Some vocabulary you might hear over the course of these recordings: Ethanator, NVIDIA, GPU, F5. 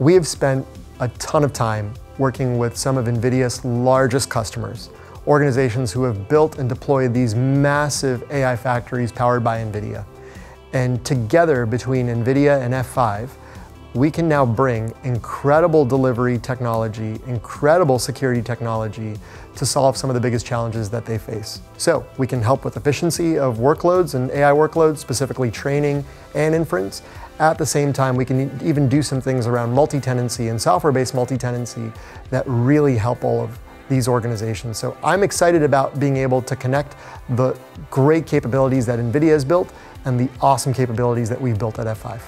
We have spent a ton of time working with some of NVIDIA's largest customers, organizations who have built and deployed these massive AI factories powered by NVIDIA. And together, between NVIDIA and F5, we can now bring incredible delivery technology, incredible security technology to solve some of the biggest challenges that they face. So we can help with efficiency of workloads and AI workloads, specifically training and inference. At the same time, we can even do some things around multi-tenancy and software-based multi-tenancy that really help all of these organizations. So I'm excited about being able to connect the great capabilities that NVIDIA has built and the awesome capabilities that we've built at F5.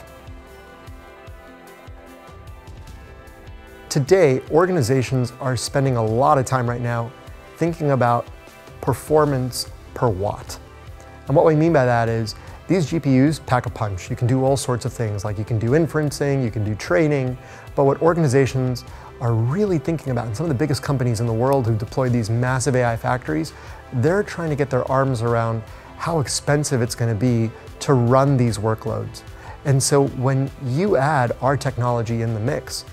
Today, organizations are spending a lot of time right now thinking about performance per watt. And what we mean by that is these GPUs pack a punch. You can do all sorts of things, like you can do inferencing, you can do training, but what organizations are really thinking about, and some of the biggest companies in the world who deploy these massive AI factories, they're trying to get their arms around how expensive it's going to be to run these workloads. And so when you add our technology in the mix,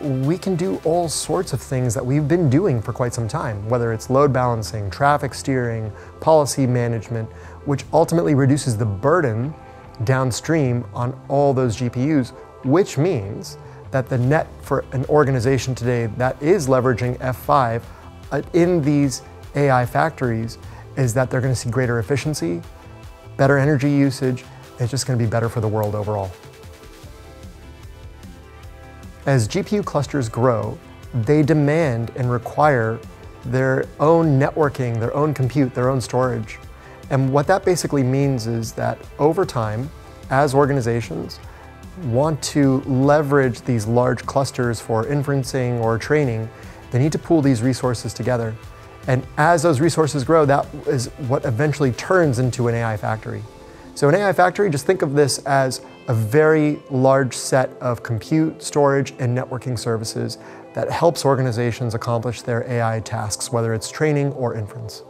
we can do all sorts of things that we've been doing for quite some time, whether it's load balancing, traffic steering, policy management, which ultimately reduces the burden downstream on all those GPUs, which means that the net for an organization today that is leveraging F5 in these AI factories is that they're going to see greater efficiency, better energy usage. It's just going to be better for the world overall. As GPU clusters grow, they demand and require their own networking, their own compute, their own storage. And what that basically means is that over time, as organizations want to leverage these large clusters for inferencing or training, they need to pool these resources together. And as those resources grow, that is what eventually turns into an AI factory. So an AI factory, just think of this as a very large set of compute, storage, and networking services that helps organizations accomplish their AI tasks, whether it's training or inference.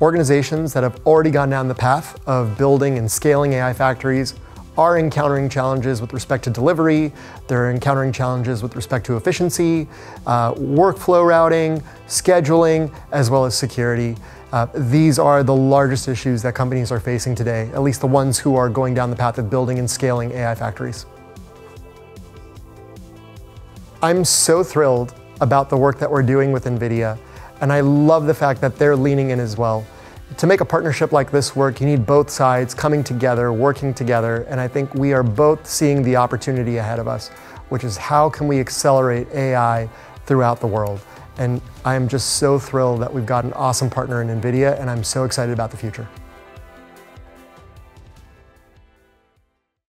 Organizations that have already gone down the path of building and scaling AI factories are encountering challenges with respect to delivery. They're encountering challenges with respect to efficiency, workflow routing, scheduling, as well as security. These are the largest issues that companies are facing today, at least the ones who are going down the path of building and scaling AI factories. I'm so thrilled about the work that we're doing with NVIDIA, and I love the fact that they're leaning in as well. To make a partnership like this work, you need both sides coming together, working together, and I think we are both seeing the opportunity ahead of us, which is how can we accelerate AI throughout the world? And I'm just so thrilled that we've got an awesome partner in NVIDIA, and I'm so excited about the future.